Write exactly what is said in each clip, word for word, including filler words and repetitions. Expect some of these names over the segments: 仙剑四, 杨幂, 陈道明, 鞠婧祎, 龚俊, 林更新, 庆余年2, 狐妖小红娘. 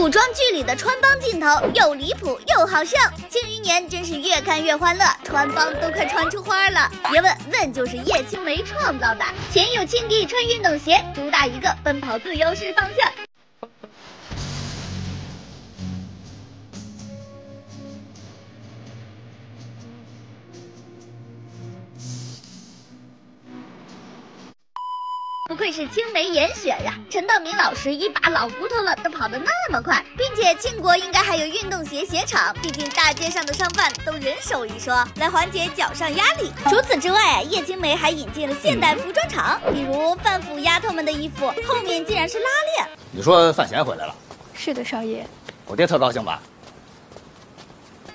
古装剧里的穿帮镜头又离谱又好笑，庆余年真是越看越欢乐，穿帮都快穿出花了。别问，问就是叶青梅创造的。前有庆帝穿运动鞋，主打一个奔跑自由是方向。 不愧是青梅严雪呀、啊！陈道明老师一把老骨头了，都跑得那么快，并且庆国应该还有运动鞋鞋厂，毕竟大街上的商贩都人手一双，来缓解脚上压力。除此之外，叶青梅还引进了现代服装厂，比如范府丫头们的衣服后面竟然是拉链。你说范闲回来了？是的，少爷。我爹特高兴吧？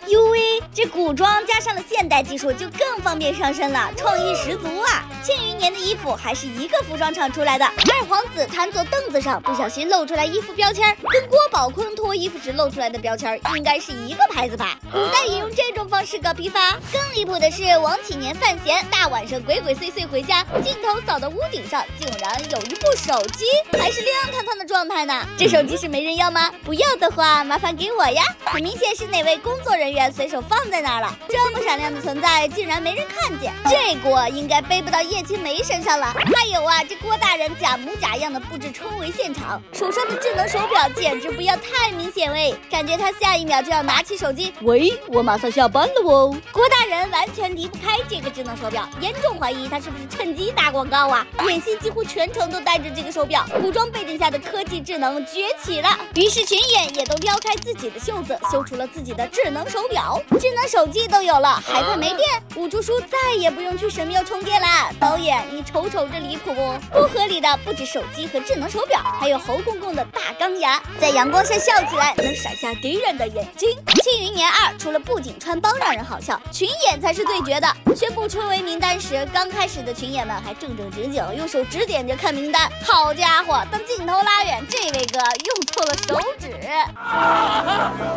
呦喂，这古装加上了现代技术，就更方便上身了，创意十足啊！庆余年的衣服还是一个服装厂出来的。二皇子瘫坐凳子上，不小心露出来衣服标签，跟郭宝坤脱衣服时露出来的标签应该是一个牌子吧？古代也用这种方式搞批发。更离谱的是，王启年范闲大晚上鬼鬼祟祟回家，镜头扫到屋顶上，竟然有一部手机，还是亮堂堂的状态呢。这手机是没人要吗？不要的话，麻烦给我呀！很明显是哪位工作人员 随手放在那儿了，这么闪亮的存在竟然没人看见，这锅应该背不到叶青梅身上了。还有啊，这郭大人假模假样的布置春围现场，手上的智能手表简直不要太明显喂，感觉他下一秒就要拿起手机，喂，我马上下班了哦。郭大人完全离不开这个智能手表，严重怀疑他是不是趁机打广告啊！演戏几乎全程都带着这个手表，古装背景下的科技智能崛起了，于是群演也都撩开自己的袖子，修出了自己的智能手表。 表智能手机都有了，还怕没电？五竹叔再也不用去神庙充电啦！导演，你瞅瞅这离谱不？不合理的不止手机和智能手表，还有侯公公的大钢牙，在阳光下笑起来能闪瞎敌人的眼睛。《庆余年二》除了布景穿帮让人好笑，群演才是最绝的。宣布春闱名单时，刚开始的群演们还正正经经用手指点着看名单，好家伙，当镜头拉远，这位哥用错了手指。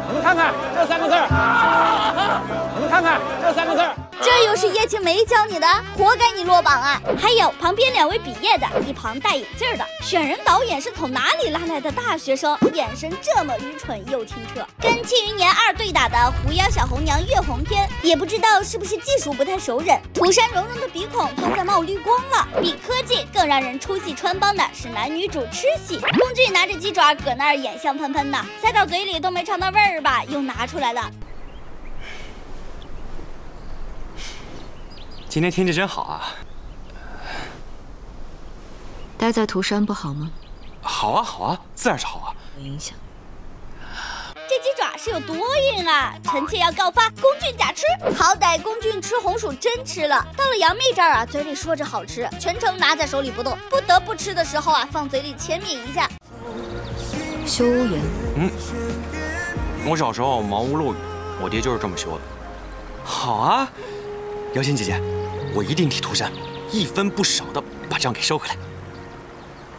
你们看看这三个字儿。 你们看看这三个字儿，这又是叶青梅教你的，活该你落榜啊！还有旁边两位毕业的，一旁戴眼镜的，选人导演是从哪里拉来的大学生？眼神这么愚蠢又清澈，跟《庆余年二》对打的《狐妖小红娘》《月红篇》，也不知道是不是技术不太熟稔，涂山蓉蓉的鼻孔都在冒绿光了。比科技更让人出戏穿帮的是男女主吃戏，工具拿着鸡爪搁那儿眼香喷喷的，塞到嘴里都没尝到味儿吧，又拿出来了。 今天天气真好啊！待在涂山不好吗？好啊，好啊，自然是好啊。有影响。这鸡爪是有多硬啊！臣妾要告发龚俊假吃。好歹龚俊吃红薯真吃了，到了杨幂这儿啊，嘴里说着好吃，全程拿在手里不动，不得不吃的时候啊，放嘴里浅抿一下。修屋檐。嗯，我小时候茅屋路，我爹就是这么修的。好啊，瑶琴姐姐。 我一定替涂山一分不少的把账给收回来。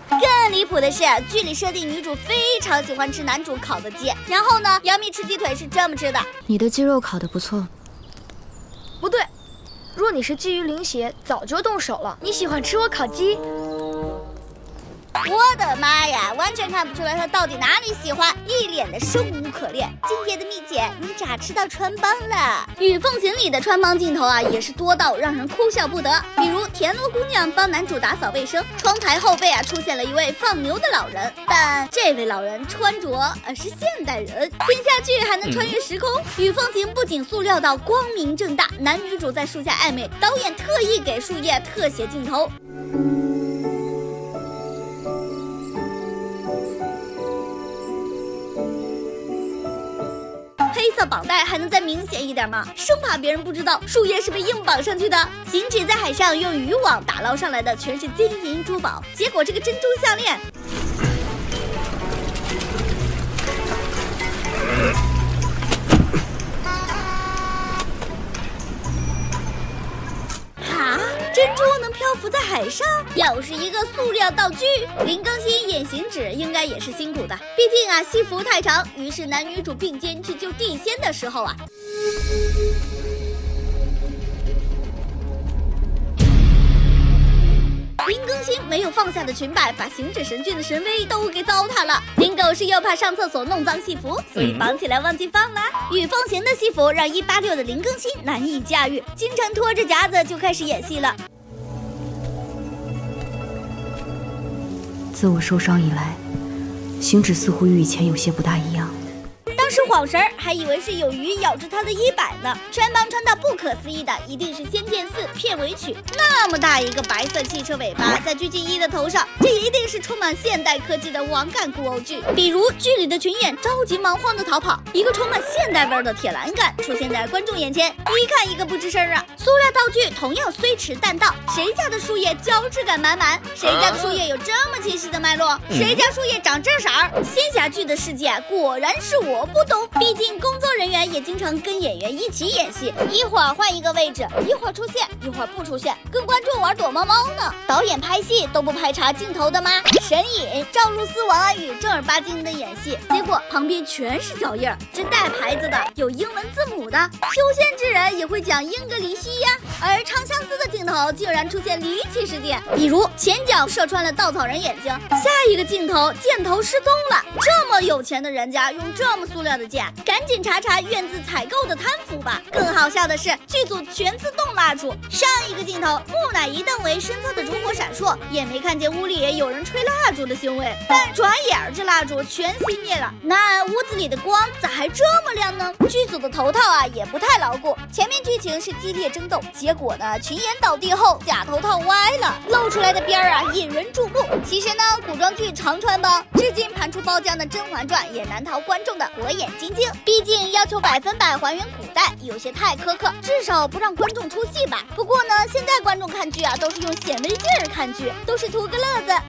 更离谱的是，剧里设定女主非常喜欢吃男主烤的鸡，然后呢，杨幂吃鸡腿是这么吃的：你的鸡肉烤得不错。不对，若你是基于灵邪，早就动手了。你喜欢吃我烤鸡？我的妈呀，完全看不出来他到底哪里喜欢，一脸的生无可恋。今夜的蜜姐，你咋吃到穿帮了？《雨凤行》里的穿帮镜头啊，也是多到让人哭笑不得。比如田螺姑娘帮男主打扫卫生，窗台后背啊出现了一位放牛的老人，但这位老人穿着呃是现代人。天下剧还能穿越时空，《雨凤行》不仅塑料到光明正大，男女主在树下暧昧，导演特意给树叶特写镜头。 黑色绑带还能再明显一点吗？生怕别人不知道树叶是被硬绑上去的。行止在海上用渔网打捞上来的全是金银珠宝，结果这个珍珠项链，啊，珍珠能漂浮在海上？又是一个塑料道具。林更新演行止应该也是辛苦的。 毕竟啊，戏服太长，于是男女主并肩去救地仙的时候啊，因更新没有放下的裙摆，把行者神君的神威都给糟蹋了。林狗是又怕上厕所弄脏戏服，所以绑起来忘记放啦。雨风行的戏服让一八六的林更新难以驾驭，经常拖着夹子就开始演戏了。自我受伤以来，行者似乎与以前有些不大一样。 当时晃神儿，还以为是有鱼咬住他的衣摆呢。全盲穿到不可思议的，一定是《仙剑四》片尾曲。那么大一个白色汽车尾巴在鞠婧祎的头上，这一定是充满现代科技的网感古偶剧。比如剧里的群演着急忙慌的逃跑，一个充满现代味的铁栏杆出现在观众眼前，一看一个不吱声啊。塑料道具同样虽迟但到，谁家的树叶胶质感满满？谁家的树叶有这么清晰的脉络？谁家树叶长这色儿？仙侠剧的世界果然是我不。 不懂，毕竟工作人员也经常跟演员一起演戏，一会儿换一个位置，一会儿出现，一会儿不出现，跟观众玩躲猫猫呢。导演拍戏都不排查镜头的吗？神隐、赵露思、王安宇正儿八经的演戏，结果旁边全是脚印儿，是带牌子的，有英文字母的。修仙之人也会讲英格里西呀，而长相思的镜头竟然出现离奇事件，比如前脚射穿了稻草人眼睛，下一个镜头箭头失踪了。这么有钱的人家用这么塑料 的剑，赶紧查查院子采购的贪腐吧！更好笑的是，剧组全自动蜡烛。上一个镜头，木乃伊邓为身侧的烛火闪烁，也没看见屋里有人吹蜡烛的行为，但转眼这蜡烛全熄灭了。那屋子里的光咋还这么亮呢？剧组的头套啊也不太牢固。前面剧情是激烈争斗，结果呢群演倒地后，假头套歪了，露出来的边儿啊引人注目。其实呢，古装剧常穿包，至今盘出包浆的《甄嬛传》也难逃观众的火眼 眼睛睛，毕竟要求百分百还原古代，有些太苛刻，至少不让观众出戏吧。不过呢，现在观众看剧啊，都是用显微镜看剧，都是图个乐子。